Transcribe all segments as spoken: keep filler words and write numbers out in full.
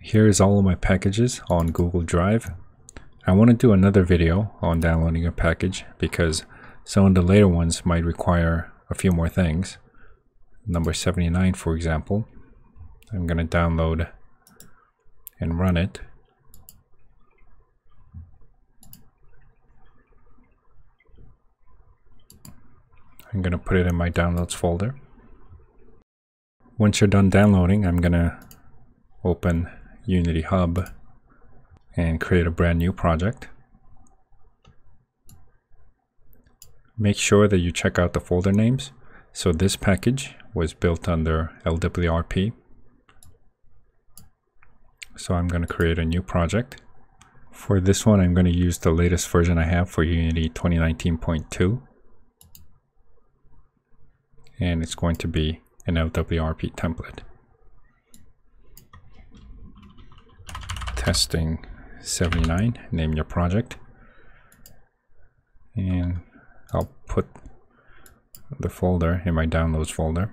Here is all of my packages on Google Drive. I want to do another video on downloading a package because some of the later ones might require a few more things. Number seventy-nine, for example, I'm going to download and run it. I'm going to put it in my downloads folder. Once you're done downloading, I'm going to open Unity Hub and create a brand new project. Make sure that you check out the folder names. So this package was built under L W R P. So I'm going to create a new project. For this one, I'm going to use the latest version I have for Unity twenty nineteen point two. And it's going to be an L W R P template. Testing seventy-nine, name your project, and I'll put the folder in my downloads folder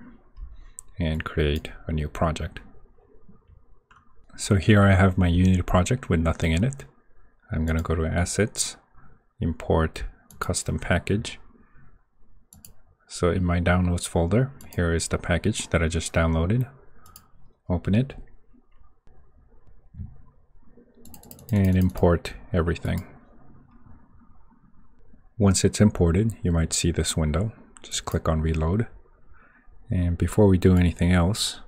and create a new project. So here I have my Unity project with nothing in it. I'm going to go to assets, import custom package. So in my downloads folder, here is the package that I just downloaded. Open it and import everything. Once it's imported, you might see this window. Just click on reload. And before we do anything else,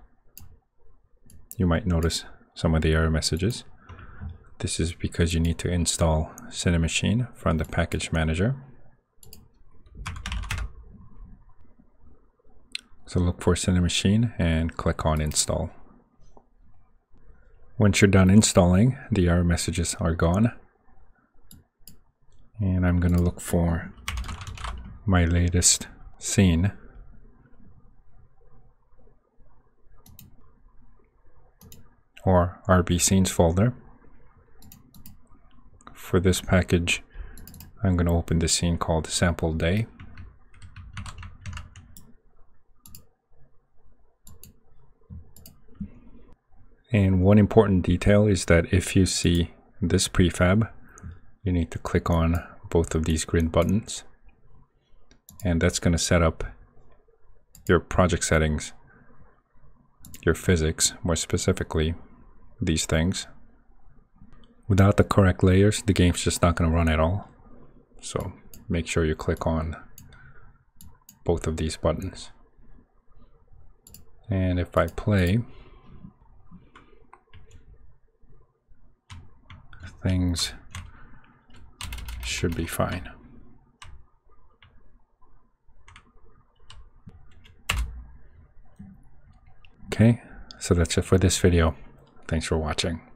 you might notice some of the error messages. This is because you need to install Cinemachine from the package manager. So look for Cinemachine and click on install. Once you're done installing, the error messages are gone. And I'm going to look for my latest scene. Or R B scenes folder. For this package, I'm going to open the scene called SampleDay. And one important detail is that if you see this prefab, you need to click on both of these green buttons. And that's going to set up your project settings, your physics, more specifically, these things. Without the correct layers, the game's just not going to run at all. So make sure you click on both of these buttons. And if I play, things should be fine. Okay, so that's it for this video. Thanks for watching.